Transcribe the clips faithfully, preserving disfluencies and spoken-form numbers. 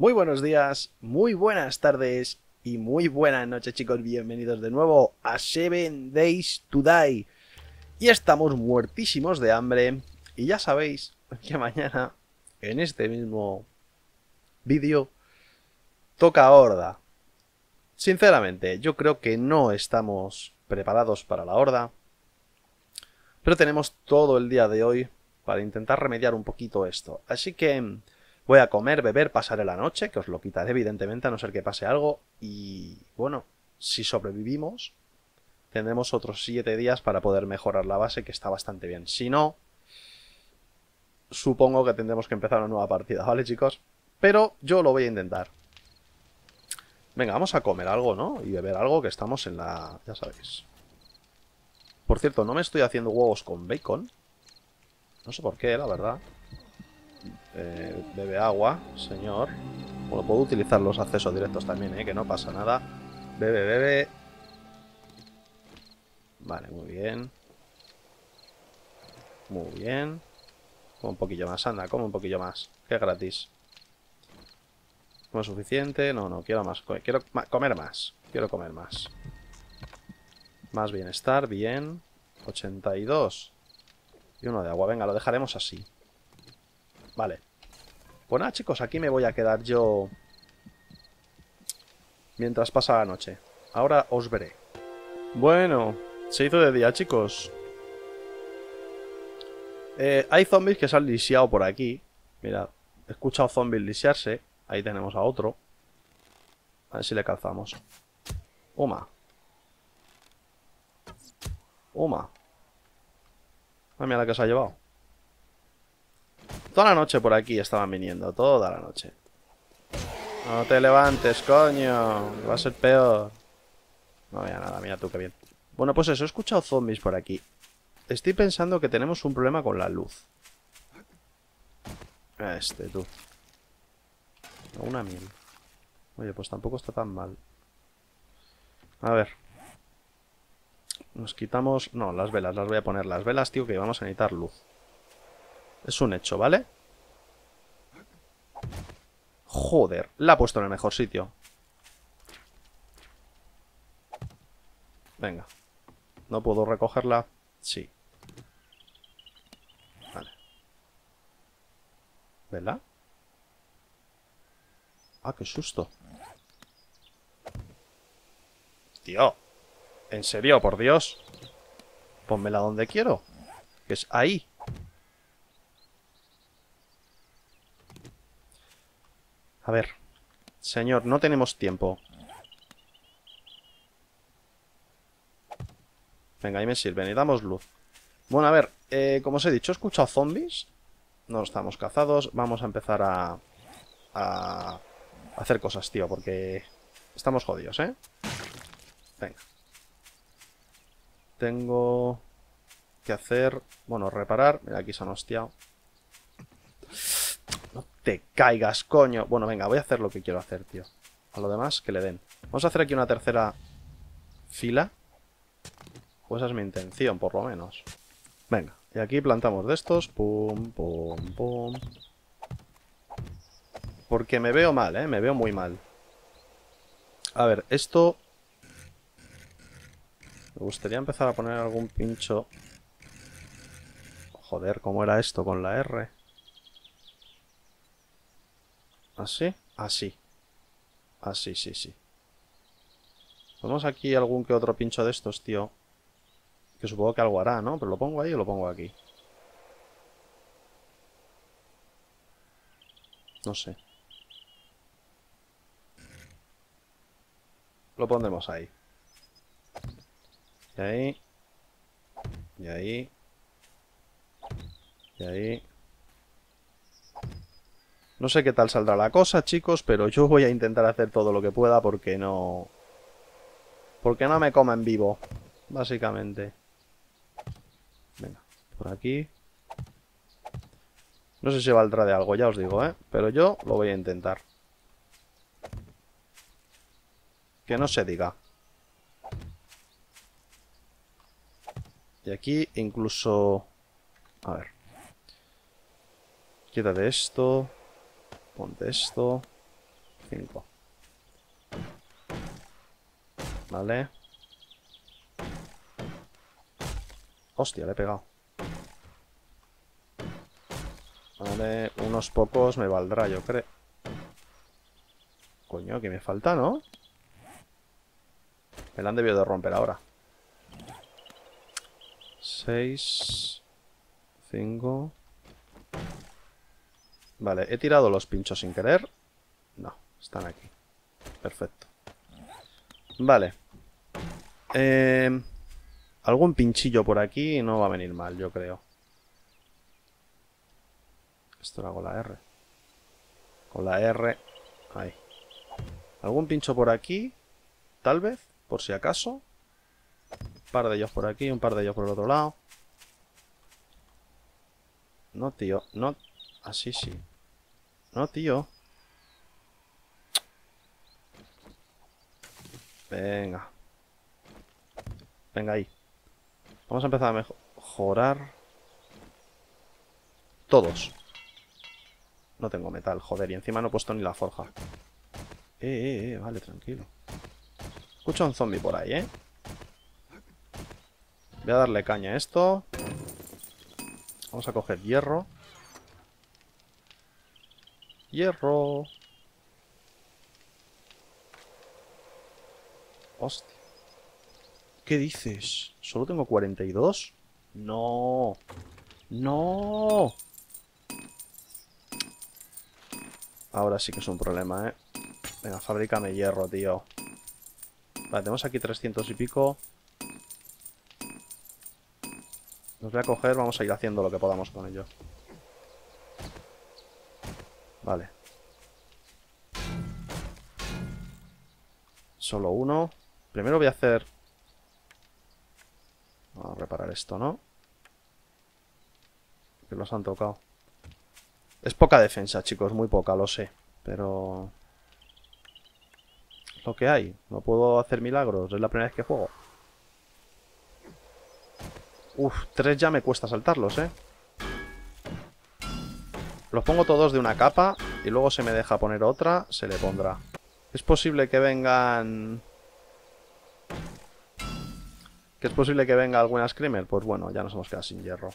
Muy buenos días, muy buenas tardes y muy buenas noches, chicos. Bienvenidos de nuevo a seven days to die. Y estamos muertísimos de hambre. Y ya sabéis que mañana, en este mismo vídeo, toca horda. Sinceramente, yo creo que no estamos preparados para la horda. Pero tenemos todo el día de hoy para intentar remediar un poquito esto. Así que voy a comer, beber, pasaré la noche, que os lo quitaré evidentemente a no ser que pase algo. Y bueno, si sobrevivimos, tendremos otros siete días para poder mejorar la base, que está bastante bien. Si no, supongo que tendremos que empezar una nueva partida, ¿vale, chicos? Pero yo lo voy a intentar. Venga, vamos a comer algo, ¿no? Y beber algo, que estamos en la... ya sabéis. Por cierto, no me estoy haciendo huevos con bacon. No sé por qué, la verdad. Eh, bebe agua, señor. Bueno, puedo utilizar los accesos directos también, eh, que no pasa nada. Bebe, bebe. Vale, muy bien. Muy bien. Come un poquillo más, anda, come un poquillo más. Que es gratis. No es suficiente. No, no, quiero más. Quiero comer más. Quiero comer más. Más bienestar, bien. ochenta y dos. Y uno de agua. Venga, lo dejaremos así. Vale. Pues nada, chicos, aquí me voy a quedar yo mientras pasa la noche. Ahora os veré. Bueno, se hizo de día, chicos. Eh, hay zombies que se han lisiado por aquí. Mirad, he escuchado zombies lisiarse. Ahí tenemos a otro. A ver si le calzamos. Uma. Uma. Ah, mira la que se ha llevado. Toda la noche por aquí estaban viniendo. Toda la noche. No te levantes, coño. Va a ser peor. No había nada. Mira tú, qué bien. Bueno, pues eso. He escuchado zombies por aquí. Estoy pensando que tenemos un problema con la luz. Este, tú. Una miel. Oye, pues tampoco está tan mal. A ver. Nos quitamos... no, las velas. Las voy a poner. Las velas, tío, que vamos a necesitar luz. Es un hecho, ¿vale? Joder, la ha puesto en el mejor sitio. Venga. ¿No puedo recogerla? Sí. Vale. ¿Verdad? Ah, qué susto. Tío. ¿En serio? Por Dios. Pónmela donde quiero. Que es ahí. A ver. Señor, no tenemos tiempo. Venga, ahí me sirve. Necesitamos luz. Bueno, a ver. Eh, como os he dicho, he escuchado zombies. No estamos cazados. Vamos a empezar a... a... hacer cosas, tío, porque estamos jodidos, ¿eh? Venga. Tengo que hacer... bueno, reparar. Mira, aquí se han hostiado. No te caigas, coño. Bueno, venga, voy a hacer lo que quiero hacer, tío. A lo demás, que le den. Vamos a hacer aquí una tercera fila. Pues esa es mi intención, por lo menos. Venga, y aquí plantamos de estos. Pum, pum, pum. Porque me veo mal, ¿eh? Me veo muy mal. A ver, esto... me gustaría empezar a poner algún pincho... joder, ¿cómo era esto con la R? ¿Así? Así. Así, sí, sí. Ponemos aquí algún que otro pincho de estos, tío. Que supongo que algo hará, ¿no? Pero lo pongo ahí o lo pongo aquí. No sé. Lo pondremos ahí. Y ahí. Y ahí. Y ahí. No sé qué tal saldrá la cosa, chicos, pero yo voy a intentar hacer todo lo que pueda porque no... porque no me coman vivo, básicamente. Venga, por aquí. No sé si valdrá de algo, ya os digo, ¿eh? Pero yo lo voy a intentar. Que no se diga. Y aquí incluso... a ver. Quítate esto. Ponte esto. cinco. Vale. Hostia, le he pegado. Vale, unos pocos me valdrá, yo creo. Coño, que me falta, ¿no? Me la han debido de romper ahora. seis, cinco. Vale, he tirado los pinchos sin querer. No, están aquí. Perfecto. Vale. Eh, algún pinchillo por aquí no va a venir mal, yo creo. Esto lo hago la R. Con la R. Ahí. Algún pincho por aquí. Tal vez, por si acaso. Un par de ellos por aquí, un par de ellos por el otro lado. No, tío. No. Así sí. No, tío. Venga. Venga ahí. Vamos a empezar a mejorar. Todos. No tengo metal, joder. Y encima no he puesto ni la forja. Eh, eh, eh. Vale, tranquilo. Escucho a un zombie por ahí, eh. Voy a darle caña a esto. Vamos a coger hierro. Hierro. Hostia. ¿Qué dices? ¿Solo tengo cuarenta y dos? No. No. Ahora sí que es un problema, eh. Venga, fabrícame hierro, tío. Vale, tenemos aquí trescientos y pico. Los voy a coger, vamos a ir haciendo lo que podamos con ellos. Vale. Solo uno. Primero voy a hacer... Vamos a reparar esto, ¿no? Que los han tocado. Es poca defensa, chicos. Muy poca, lo sé. Pero... es lo que hay. No puedo hacer milagros. Es la primera vez que juego. Uf, tres ya me cuesta saltarlos, ¿eh? Los pongo todos de una capa y luego se me deja poner otra, se le pondrá. Es posible que vengan... ¿Que es posible que venga alguna screamer? Pues bueno, ya nos hemos quedado sin hierro.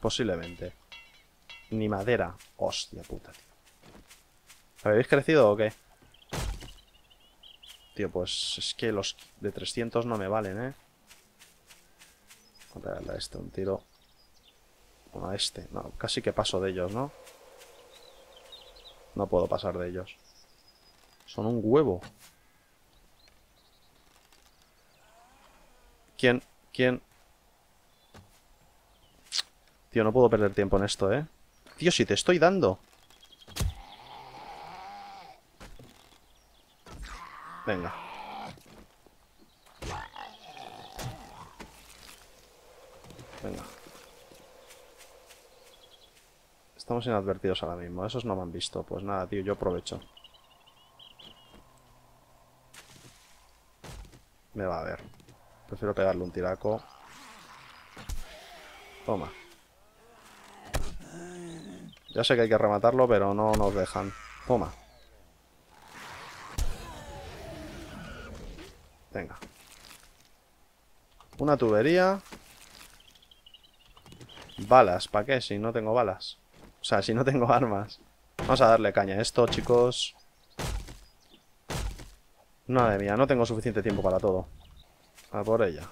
Posiblemente. Ni madera. Hostia puta, tío. ¿Habéis crecido o qué? Tío, pues es que los de trescientos no me valen, ¿eh? Voy a darle a este un tiro. Bueno, a este. No, casi que paso de ellos, ¿no? No puedo pasar de ellos. Son un huevo. ¿Quién? ¿Quién? Tío, no puedo perder tiempo en esto, ¿eh? Tío, si te estoy dando. Venga. Venga. Estamos inadvertidos ahora mismo. Esos no me han visto. Pues nada, tío, yo aprovecho. Me va a ver. Prefiero pegarle un tiraco. Toma. Ya sé que hay que rematarlo, pero no nos dejan. Toma. Venga. Una tubería. Balas, ¿para qué? Si no tengo balas. O sea, si no tengo armas. Vamos a darle caña a esto, chicos. Madre mía, no tengo suficiente tiempo para todo. A por ella.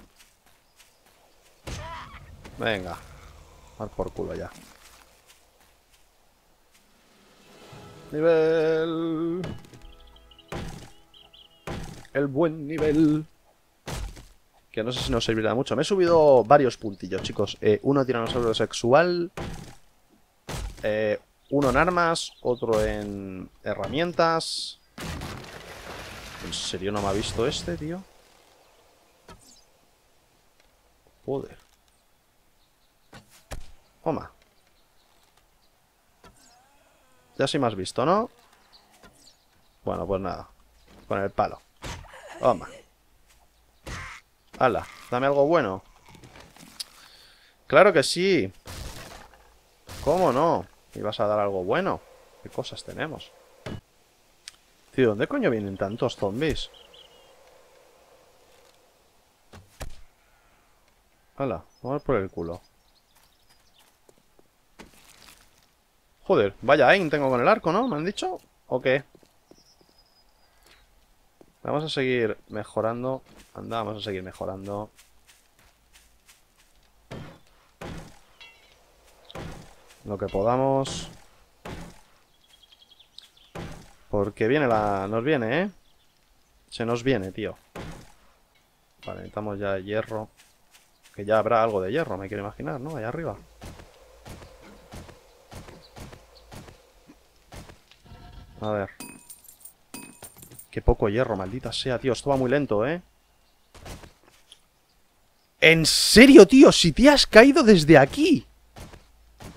Venga. Mal por culo ya. Nivel. El buen nivel. Que no sé si nos servirá mucho. Me he subido varios puntillos, chicos. Eh, uno tiranosaurio sexual. Eh, uno en armas. Otro en herramientas. ¿En serio no me ha visto este, tío? Joder. Toma. Ya sí me has visto, ¿no? Bueno, pues nada. Con el palo. Toma. Hala, dame algo bueno. Claro que sí. ¿Cómo no? ¿Me ibas a dar algo bueno? ¿Qué cosas tenemos? Tío, ¿dónde coño vienen tantos zombies? Hala, vamos por el culo. Joder, vaya aim tengo con el arco, ¿no? ¿Me han dicho? ¿O qué? Vamos a seguir mejorando. Anda, vamos a seguir mejorando. Lo que podamos. Porque viene la... Nos viene, ¿eh? Se nos viene, tío. Vale, necesitamos ya hierro. Que ya habrá algo de hierro, me quiero imaginar, ¿no? Allá arriba. A ver. Qué poco hierro, maldita sea, tío. Esto va muy lento, ¿eh? ¿En serio, tío? Si te has caído desde aquí.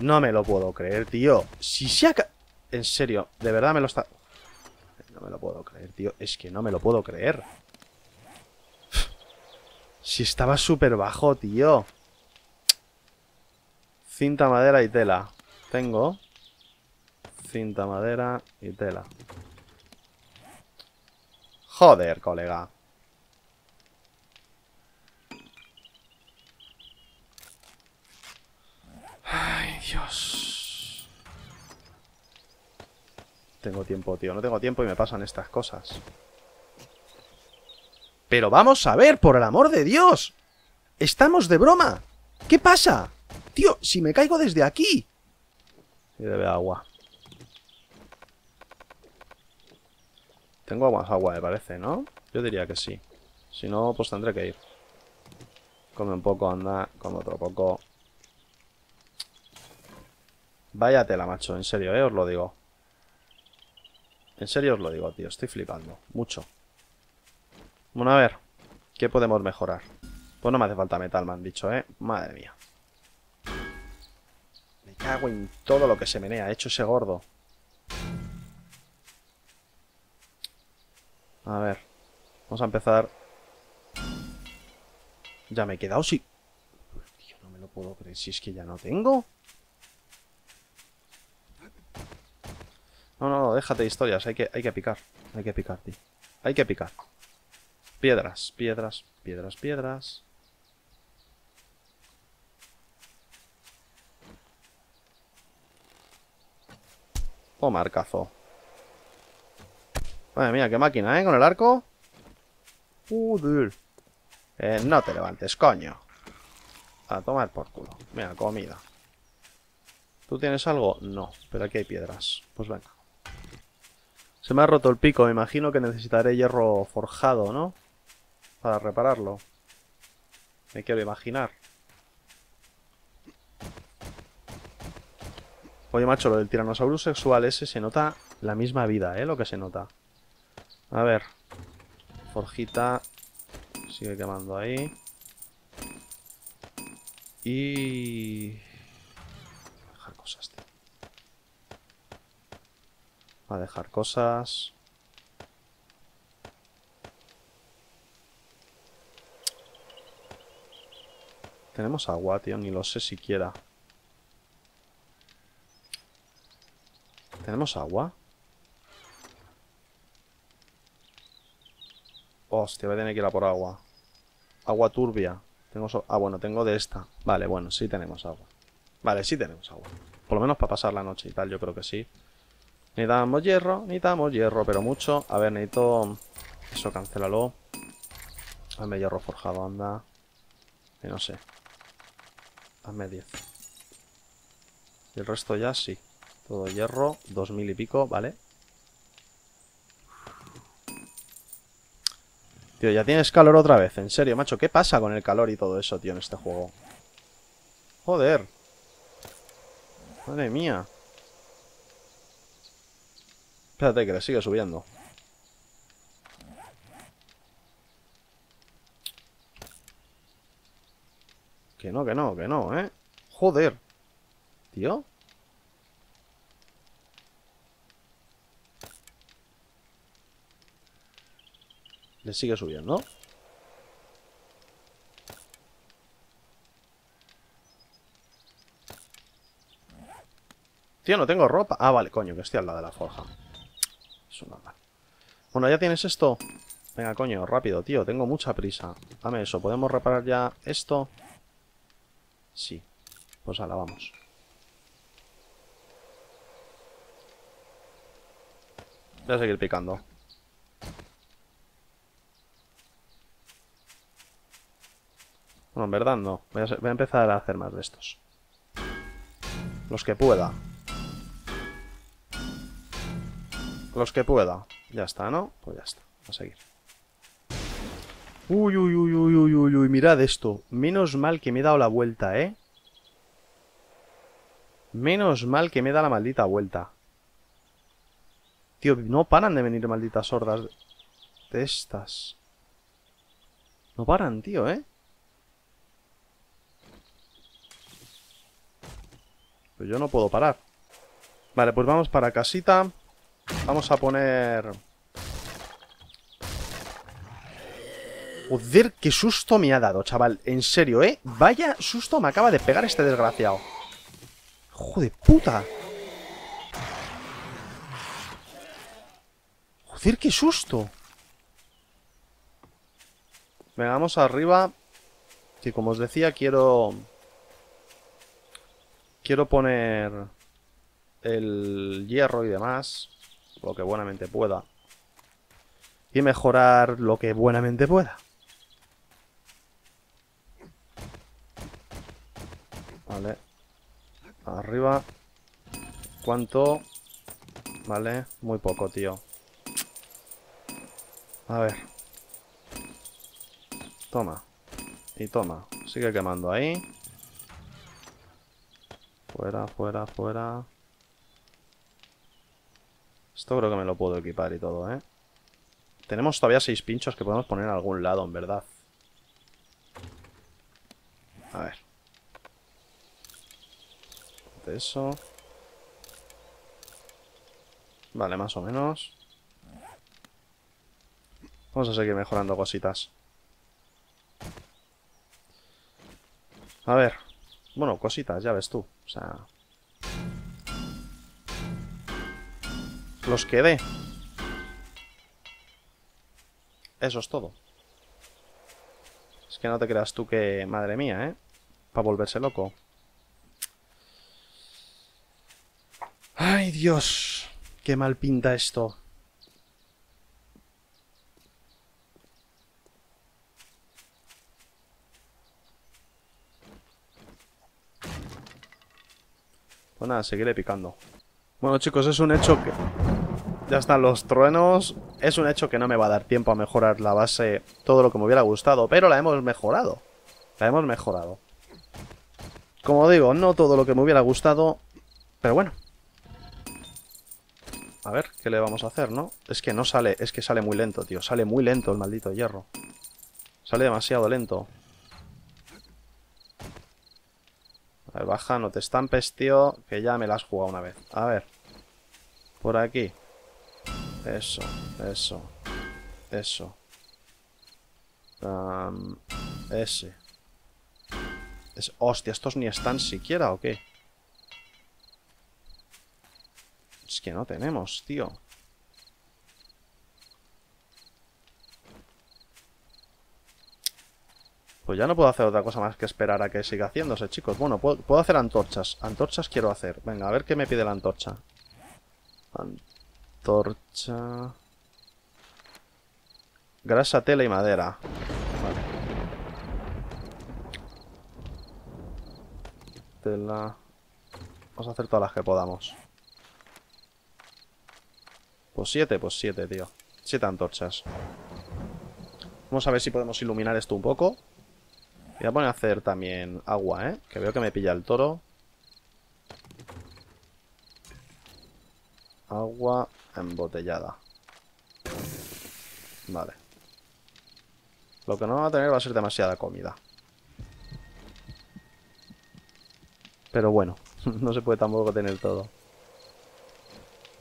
No me lo puedo creer, tío. Si se ha caído... En serio, de verdad me lo está... No me lo puedo creer, tío. Es que no me lo puedo creer. Si estaba súper bajo, tío. Cinta, madera y tela. Tengo. Cinta, madera y tela. Joder, colega. Ay, Dios. Tengo tiempo, tío. No tengo tiempo y me pasan estas cosas. Pero vamos a ver, por el amor de Dios. Estamos de broma. ¿Qué pasa? Tío, si me caigo desde aquí. Y debe agua. Tengo más agua, me parece, ¿no? Yo diría que sí. Si no, pues tendré que ir. Come un poco, anda. Come otro poco. Vaya tela, macho. En serio, ¿eh? Os lo digo. En serio os lo digo, tío. Estoy flipando. Mucho. Bueno, a ver, ¿qué podemos mejorar? Pues no me hace falta metal, me han dicho, ¿eh? Madre mía. Me cago en todo lo que se menea. Ha hecho ese gordo. A ver. Vamos a empezar. Ya me he quedado, sí. Tío, no me lo puedo creer. Si es que ya no tengo. No, no, no, déjate de historias. Hay que, hay que picar. Hay que picar, tío. Hay que picar. Piedras, piedras, piedras, piedras. Oh, marcazo. Madre mía, qué máquina, ¿eh? Con el arco. Joder. Eh, no te levantes, coño. A tomar por culo. Mira, comida. ¿Tú tienes algo? No, pero aquí hay piedras. Pues venga. Se me ha roto el pico. Me imagino que necesitaré hierro forjado, ¿no? Para repararlo. Me quiero imaginar. Oye, macho, lo del tiranosaurus sexual ese se nota la misma vida, ¿eh? Lo que se nota. A ver. Forjita. Sigue quemando ahí. Y... Voy a dejar cosas, tío. Voy a dejar cosas. Tenemos agua, tío, ni lo sé siquiera. ¿Tenemos agua? Hostia, voy a tener que ir a por agua. Agua turbia. Tengo so- Ah, bueno, tengo de esta. Vale, bueno, sí tenemos agua. Vale, sí tenemos agua. Por lo menos para pasar la noche y tal, yo creo que sí. Necesitamos hierro, necesitamos hierro, pero mucho. A ver, necesito... Eso, cancélalo. Hazme hierro forjado, anda. Y no sé. Hazme diez. Y el resto ya sí. Todo hierro, dos mil y pico, ¿vale? Tío, ya tienes calor otra vez, en serio, macho. ¿Qué pasa con el calor y todo eso, tío, en este juego? Joder. Madre mía. Espérate, que le sigue subiendo. Que no, que no, que no, ¿eh? Joder. Tío. Le sigue subiendo. Tío, no tengo ropa. Ah, vale, coño, que estoy al lado de la forja. Es una mala. Bueno, ya tienes esto. Venga, coño, rápido, tío. Tengo mucha prisa. Dame eso. ¿Podemos reparar ya esto? Sí. Pues ala, vamos. Voy a seguir picando. Bueno, en verdad no. Voy a, ser, voy a empezar a hacer más de estos. Los que pueda. Los que pueda. Ya está, ¿no? Pues ya está. A seguir. Uy, uy, uy, uy, uy, uy, uy. Mirad esto. Menos mal que me he dado la vuelta, ¿eh? Menos mal que me he dado la maldita vuelta. Tío, no paran de venir malditas hordas de estas. No paran, tío, ¿eh? Pues yo no puedo parar. Vale, pues vamos para casita. Vamos a poner... Joder, qué susto me ha dado, chaval. En serio, ¿eh? Vaya susto me acaba de pegar este desgraciado. Joder, puta. Joder, qué susto. Venga, vamos arriba. Que como os decía, quiero... Quiero poner el hierro y demás, lo que buenamente pueda. Y mejorar lo que buenamente pueda. Vale. Arriba. ¿Cuánto? Vale, muy poco, tío. A ver. Toma. Y toma. Sigue quemando ahí. Fuera, fuera, fuera. Esto creo que me lo puedo equipar y todo, ¿eh? Tenemos todavía seis pinchos que podemos poner en algún lado, en verdad. A ver. De eso. Vale, más o menos. Vamos a seguir mejorando cositas. A ver. Bueno, cositas, ya ves tú. O sea... Los que dé. Eso es todo. Es que no te creas tú que... Madre mía, ¿eh? Para volverse loco. ¡Ay, Dios! ¡Qué mal pinta esto! Pues nada, seguiré picando. Bueno, chicos, es un hecho que... Ya están los truenos. Es un hecho que no me va a dar tiempo a mejorar la base todo lo que me hubiera gustado, pero la hemos mejorado. La hemos mejorado. Como digo, no todo lo que me hubiera gustado, pero bueno. A ver, ¿qué le vamos a hacer, no? Es que no sale... Es que sale muy lento, tío. Sale muy lento el maldito hierro. Sale demasiado lento. A ver, baja, no te estampes, tío, que ya me la has jugado una vez. A ver. Por aquí. Eso, eso. Eso. Um, ese. Es, hostia, ¿estos ni están siquiera o qué? Es que no tenemos, tío. Pues ya no puedo hacer otra cosa más que esperar a que siga haciéndose, chicos. Bueno, puedo, puedo hacer antorchas. Antorchas quiero hacer. Venga, a ver qué me pide la antorcha. Antorcha... Grasa, tela y madera. Vale. Tela... Vamos a hacer todas las que podamos. Pues siete, pues siete, tío. Siete antorchas. Vamos a ver si podemos iluminar esto un poco. Voy a poner a hacer también agua, ¿eh? Que veo que me pilla el toro. Agua embotellada. Vale. Lo que no va a tener va a ser demasiada comida. Pero bueno, no se puede tampoco tener todo.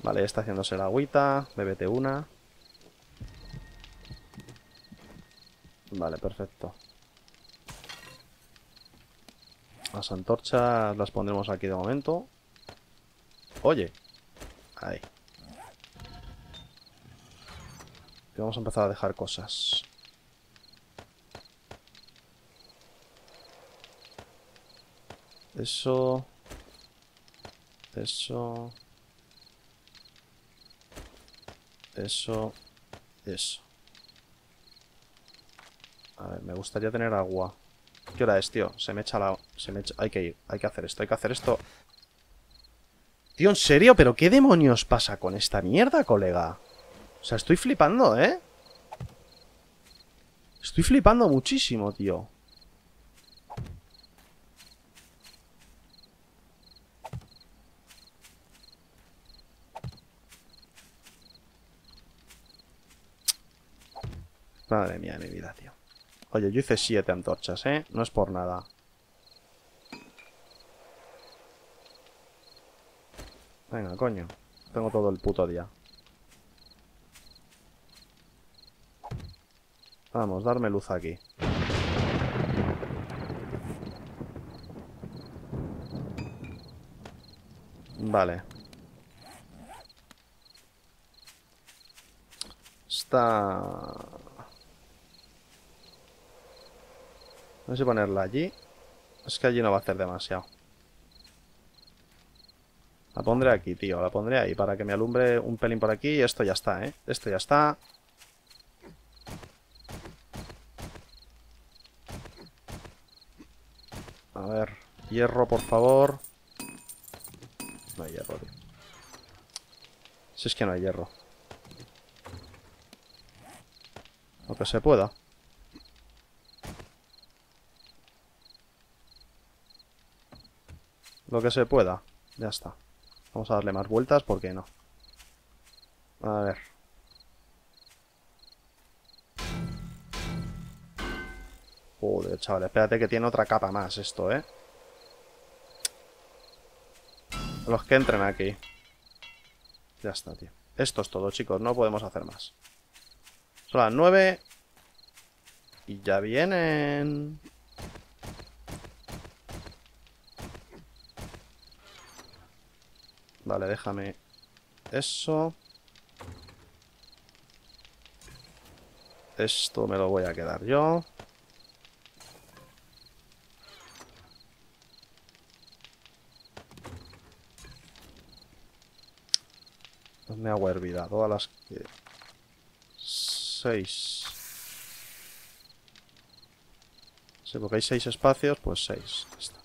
Vale, está haciéndose la agüita. Bébete una. Vale, perfecto. Las antorchas las pondremos aquí de momento. Oye. Ahí. Y vamos a empezar a dejar cosas. Eso. Eso. Eso. Eso. A ver, me gustaría tener agua. ¿Qué hora es, tío? Se me echa la... Se me echa... Hay que ir. Hay que hacer esto. Hay que hacer esto. Tío, ¿en serio? ¿Pero qué demonios pasa con esta mierda, colega? O sea, estoy flipando, ¿eh? Estoy flipando muchísimo, tío. Madre mía de mi vida, tío. Oye, yo hice siete antorchas, ¿eh? No es por nada. Venga, coño. Tengo todo el puto día. Vamos, darme luz aquí. Vale. Está... No sé ponerla allí. Es que allí no va a hacer demasiado. La pondré aquí, tío. La pondré ahí para que me alumbre un pelín por aquí. Y esto ya está, ¿eh? Esto ya está. A ver. Hierro, por favor. No hay hierro, tío. Si es que no hay hierro. Lo que se pueda. Lo que se pueda. Ya está. Vamos a darle más vueltas, ¿por qué no? A ver. Joder, chaval. Espérate que tiene otra capa más esto, ¿eh? Los que entren aquí. Ya está, tío. Esto es todo, chicos. No podemos hacer más. Son las nueve. Y ya vienen... Vale, déjame eso. Esto me lo voy a quedar yo. Me hago hervida. Todas las que... Seis. Sí, porque hay seis espacios, pues seis. Está.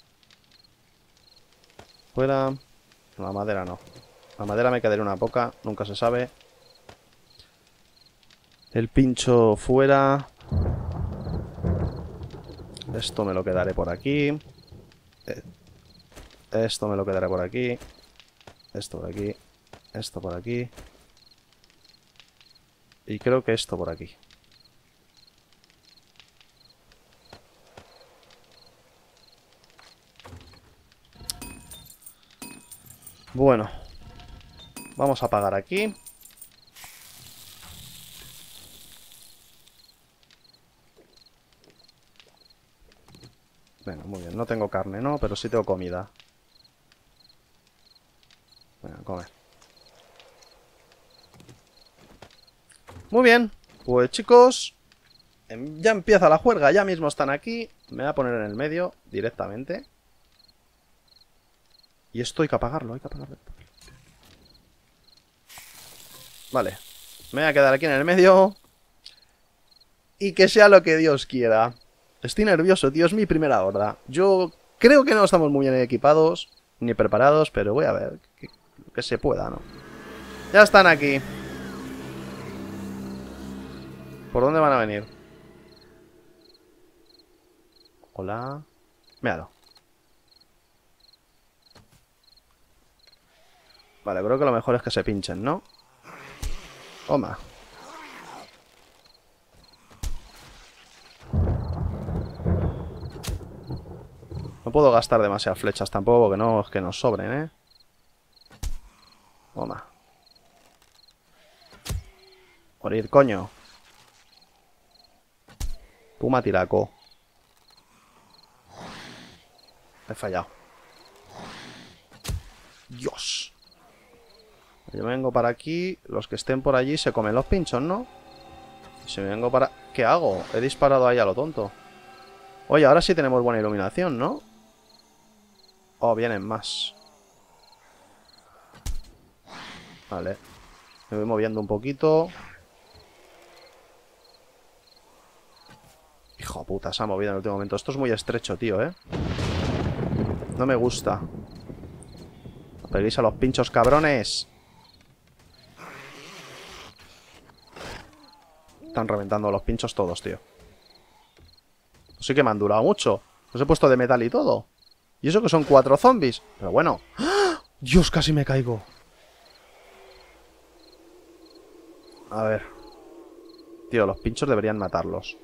Fuera... La madera no. La madera me quedará una poca, nunca se sabe. El pincho fuera. Esto me lo quedaré por aquí. Esto me lo quedaré por aquí. Esto por aquí. Esto por aquí. Y creo que esto por aquí. Bueno, vamos a apagar aquí. Bueno, muy bien, no tengo carne, ¿no? Pero sí tengo comida. Bueno, comer. Muy bien, pues chicos, ya empieza la juerga, ya mismo están aquí. Me voy a poner en el medio directamente. Y esto hay que apagarlo, hay que apagarlo. Vale. Me voy a quedar aquí en el medio. Y que sea lo que Dios quiera. Estoy nervioso, tío. Es mi primera horda. Yo creo que no estamos muy bien equipados. Ni preparados, pero voy a ver. Que, que se pueda, ¿no? Ya están aquí. ¿Por dónde van a venir? Hola. Míralo. Vale, creo que lo mejor es que se pinchen, ¿no? Toma. No puedo gastar demasiadas flechas tampoco, porque no es que nos sobren, ¿eh? Toma. Morir, coño. Puma tiraco. He fallado. Dios. Yo vengo para aquí. Los que estén por allí se comen los pinchos, ¿no? Si me vengo para... ¿Qué hago? He disparado ahí a lo tonto. Oye, ahora sí tenemos buena iluminación, ¿no? Oh, vienen más. Vale. Me voy moviendo un poquito. Hijo de puta, se ha movido en el último momento. Esto es muy estrecho, tío, ¿eh? No me gusta. No peguéis a los pinchos, cabrones. Están reventando los pinchos todos, tío. Sí que me han durado mucho. Los he puesto de metal y todo. Y eso que son cuatro zombies. Pero bueno. ¡Ah! Dios, casi me caigo. A ver. Tío, los pinchos deberían matarlos.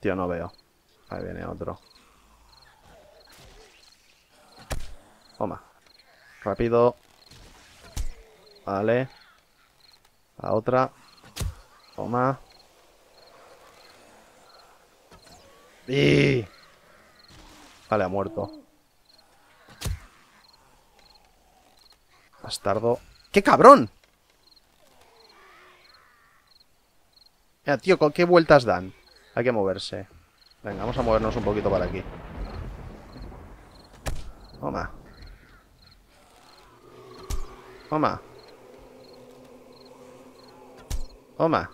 Tío, no veo. Ahí viene otro. Toma. Rápido. Vale. La otra. Toma. ¡Y! Vale, ha muerto. Bastardo. ¡Qué cabrón! Mira, tío, ¿con qué vueltas dan? Hay que moverse. Venga, vamos a movernos un poquito para aquí. Toma. Toma. Toma.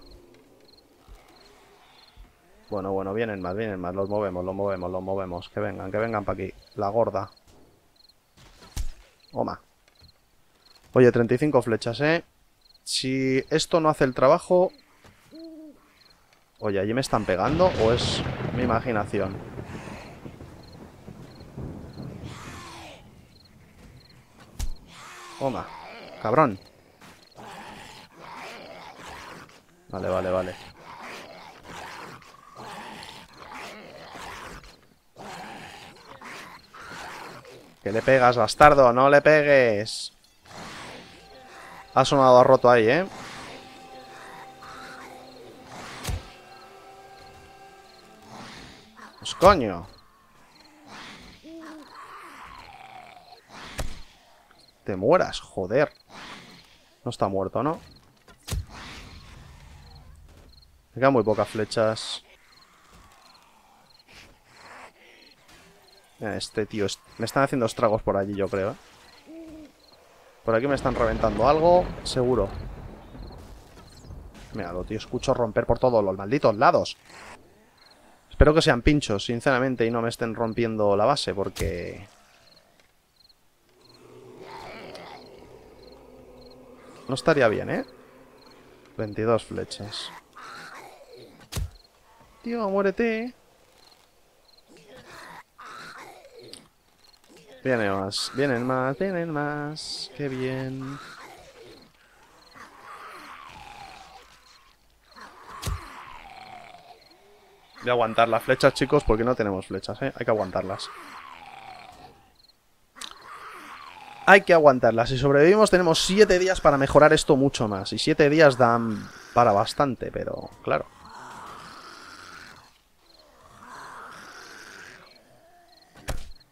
Bueno, bueno, vienen más, vienen más. Los movemos, los movemos, los movemos. Que vengan, que vengan para aquí. La gorda. Toma. Oye, treinta y cinco flechas, ¿eh? Si esto no hace el trabajo... Oye, ¿allí me están pegando o es mi imaginación? Toma. Cabrón. Vale, vale, vale. Que le pegas, bastardo, no le pegues. Ha sonado roto ahí, ¿eh? Pues coño. Te mueras, joder. No está muerto, ¿no? Me quedan muy pocas flechas. Este tío, me están haciendo estragos por allí, yo creo, ¿eh? Por aquí me están reventando algo, seguro. Mira, lo tío, escucho romper por todos los malditos lados. Espero que sean pinchos, sinceramente, y no me estén rompiendo la base, porque... No estaría bien, ¿eh? veintidós flechas. Tío, muérete. Vienen más, vienen más, vienen más. Qué bien. Voy a aguantar las flechas, chicos, porque no tenemos flechas, ¿eh? Hay que aguantarlas. Hay que aguantarlas. Si sobrevivimos tenemos siete días para mejorar esto mucho más. Y siete días dan para bastante, pero claro.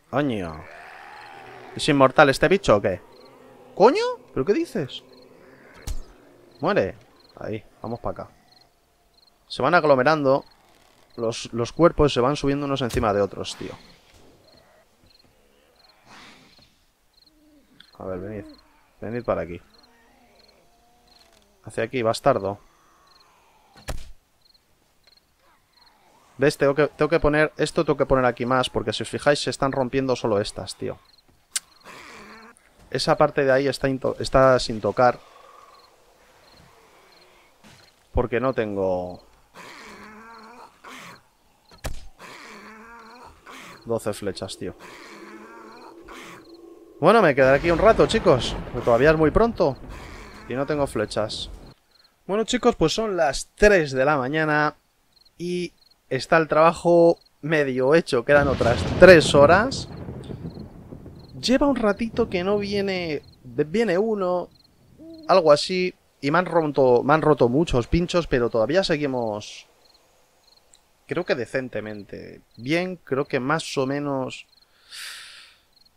Coño. ¿Es inmortal este bicho o qué? ¿Coño? ¿Pero qué dices? Muere. Ahí, vamos para acá. Se van aglomerando los, los cuerpos, se van subiendo unos encima de otros, tío. A ver, venid. Venid para aquí. Hacia aquí, bastardo. ¿Ves? Tengo que, tengo que poner... Esto tengo que poner aquí más, porque si os fijáis se están rompiendo solo estas, tío. Esa parte de ahí está, está sin tocar. Porque no tengo... doce flechas, tío. Bueno, me quedaré aquí un rato, chicos. Porque todavía es muy pronto. Y no tengo flechas. Bueno, chicos, pues son las tres de la mañana. Y... está el trabajo medio hecho, quedan otras tres horas. Lleva un ratito que no viene... Viene uno, algo así, y me han roto, me han roto muchos pinchos, pero todavía seguimos... Creo que decentemente. Bien, creo que más o menos...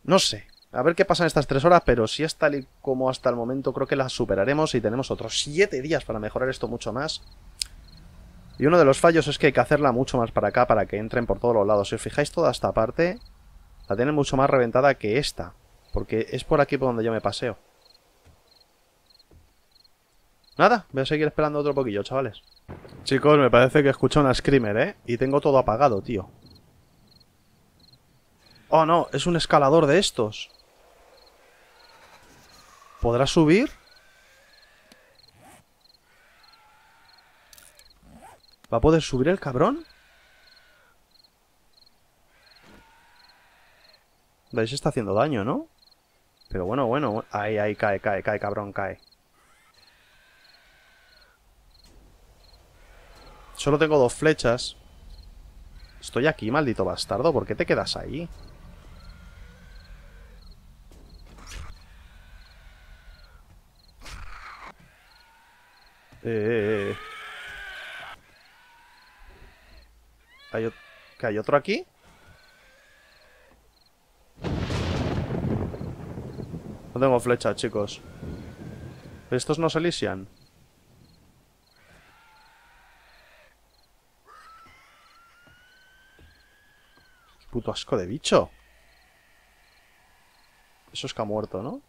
No sé. A ver qué pasa en estas tres horas, pero si es tal y como hasta el momento creo que las superaremos y tenemos otros siete días para mejorar esto mucho más. Y uno de los fallos es que hay que hacerla mucho más para acá para que entren por todos los lados. Si os fijáis, toda esta parte la tienen mucho más reventada que esta, porque es por aquí por donde yo me paseo. Nada, voy a seguir esperando otro poquillo, chavales. Chicos, me parece que escucho una screamer, ¿eh? Y tengo todo apagado, tío. Oh, no, es un escalador de estos. ¿Podrá subir? ¿Va a poder subir el cabrón? ¿Veis? Está haciendo daño, ¿no? Pero bueno, bueno. Ahí, ahí, cae, cae, cae, cabrón, cae. Solo tengo dos flechas. Estoy aquí, maldito bastardo. ¿Por qué te quedas ahí? Eh... eh, eh. ¿Hay, ¿que hay otro aquí? No tengo flecha, chicos. ¿Estos no se lisian? ¡Qué puto asco de bicho! Eso es que ha muerto, ¿no?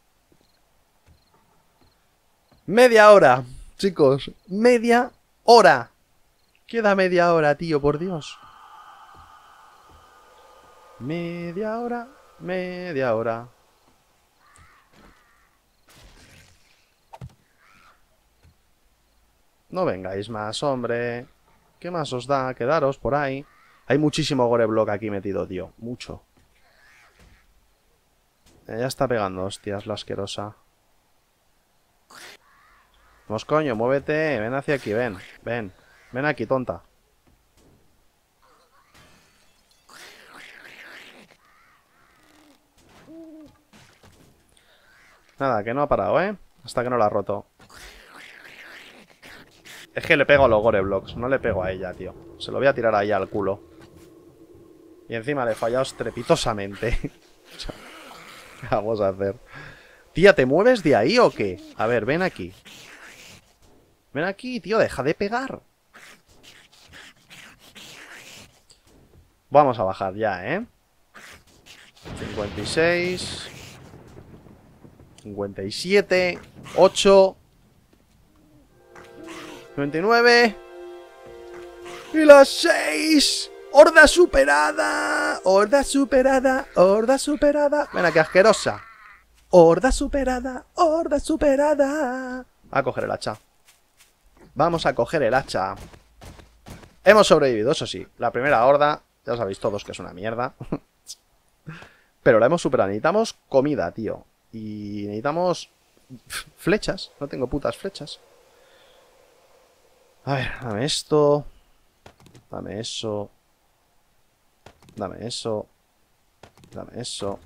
¡Media hora! Chicos, ¡media hora! Queda media hora, tío, por Dios. Media hora, media hora. No vengáis más, hombre. ¿Qué más os da? Quedaros por ahí. Hay muchísimo goreblock aquí metido, tío. Mucho. Ya está pegando hostias la asquerosa. Vamos, coño, muévete. Ven hacia aquí, ven. Ven. Ven aquí, tonta. Nada, que no ha parado, ¿eh? Hasta que no la ha roto. Es que le pego a los goreblocks, no le pego a ella, tío. Se lo voy a tirar ahí al culo. Y encima le he fallado estrepitosamente. ¿Qué vamos a hacer? Tía, ¿te mueves de ahí o qué? A ver, ven aquí. Ven aquí, tío, deja de pegar. Vamos a bajar ya, ¿eh? cincuenta y seis... cincuenta y siete... ocho... noventa y nueve... ¡Y las seis! ¡Horda superada! ¡Horda superada! ¡Horda superada! ¡Ven aquí, asquerosa! ¡Horda superada! ¡Horda superada! A coger el hacha. Vamos a coger el hacha. Hemos sobrevivido, eso sí. La primera horda... Ya sabéis todos que es una mierda. Pero la hemos superado. Necesitamos comida, tío. Y necesitamos flechas. No tengo putas flechas. A ver, dame esto. Dame eso. Dame eso. Dame eso.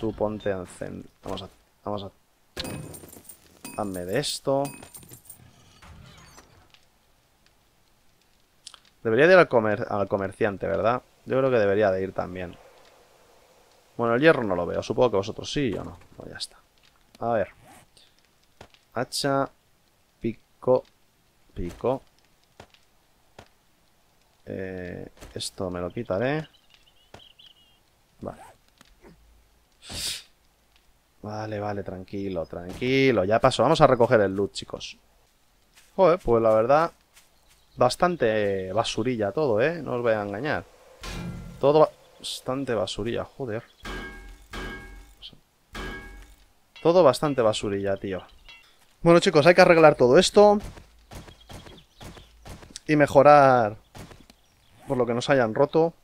Tú ponte a encender. Vamos a... Vamos a... Hazme de esto. Debería de ir al, comer al comerciante, ¿verdad? Yo creo que debería de ir también. Bueno, el hierro no lo veo. Supongo que vosotros sí, yo no. Pues ya está. A ver. Hacha. Pico. Pico. Eh, esto me lo quitaré. Vale. Vale, vale. Tranquilo, tranquilo. Ya pasó. Vamos a recoger el loot, chicos. Joder, pues la verdad... Bastante basurilla todo, ¿eh? No os voy a engañar. Todo bastante basurilla, joder. Todo bastante basurilla, tío. Bueno, chicos, hay que arreglar todo esto. Y mejorar por lo que nos hayan roto.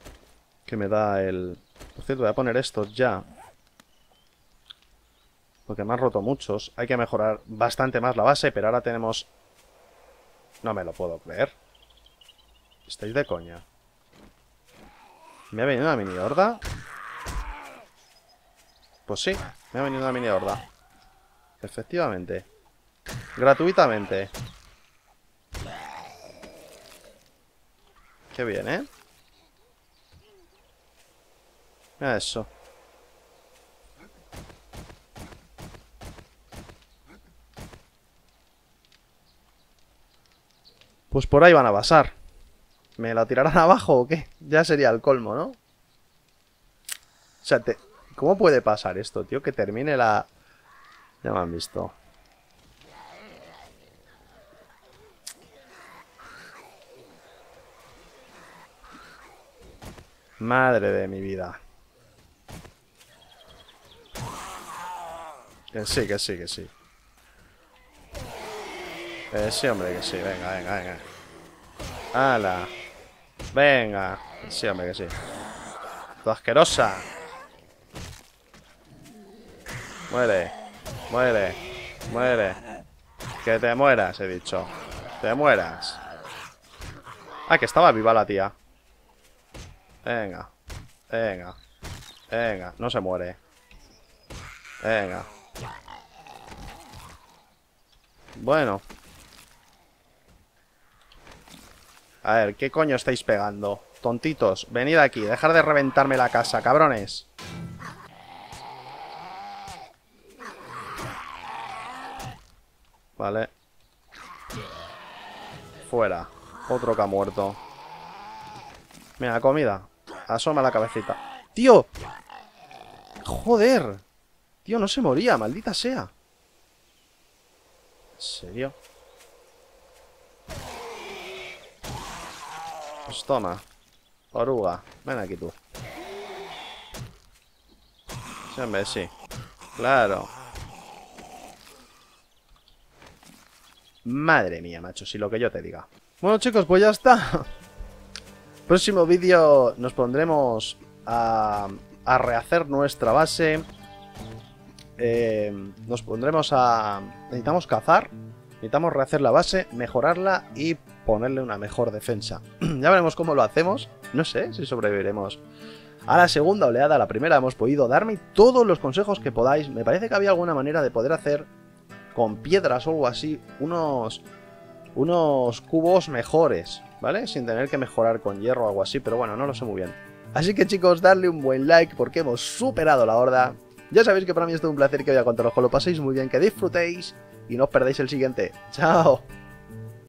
Que me da el... Por cierto, voy a poner estos ya. Porque me han roto muchos. Hay que mejorar bastante más la base, pero ahora tenemos... No me lo puedo creer. Estáis de coña. ¿Me ha venido una mini horda? Pues sí, me ha venido una mini horda. Efectivamente. Gratuitamente. Qué bien, ¿eh? Mira eso. Pues por ahí van a pasar. ¿Me la tirarán abajo o qué? Ya sería el colmo, ¿no? O sea, te... ¿cómo puede pasar esto, tío? Que termine la... Ya me han visto. Madre de mi vida. Que sí, que sí, que sí. Que sí, hombre, que sí. Venga, venga, venga. ¡Hala! Venga. Sí, hombre, que sí. ¡Tú asquerosa! Muere. Muere. Muere. Que te mueras, he dicho. Te mueras. Ah, que estaba viva la tía. Venga. Venga. Venga. No se muere. Venga. Bueno. A ver, ¿qué coño estáis pegando? Tontitos, venid aquí, dejad de reventarme la casa, cabrones. Vale. Fuera. Otro que ha muerto. Mira, comida. Asoma la cabecita. ¡Tío! ¡Joder! Tío, no se moría, maldita sea. ¿En serio? Pues toma. Oruga. Ven aquí tú. Sí, hombre, sí. Claro. Madre mía, macho. Si lo que yo te diga. Bueno, chicos, pues ya está. Próximo vídeo nos pondremos a, a rehacer nuestra base. Eh, nos pondremos a... Necesitamos cazar. Necesitamos rehacer la base, mejorarla y ponerle una mejor defensa. Ya veremos cómo lo hacemos. No sé si sobreviviremos a la segunda oleada. A la primera hemos podido. Darme todos los consejos que podáis. Me parece que había alguna manera de poder hacer con piedras o algo así unos, unos cubos mejores, ¿vale? Sin tener que mejorar con hierro o algo así, pero bueno, no lo sé muy bien. Así que chicos, darle un buen like porque hemos superado la horda. Ya sabéis que para mí es todo un placer, que voy a contaros, que lo paséis muy bien, que disfrutéis y no os perdáis el siguiente. ¡Chao!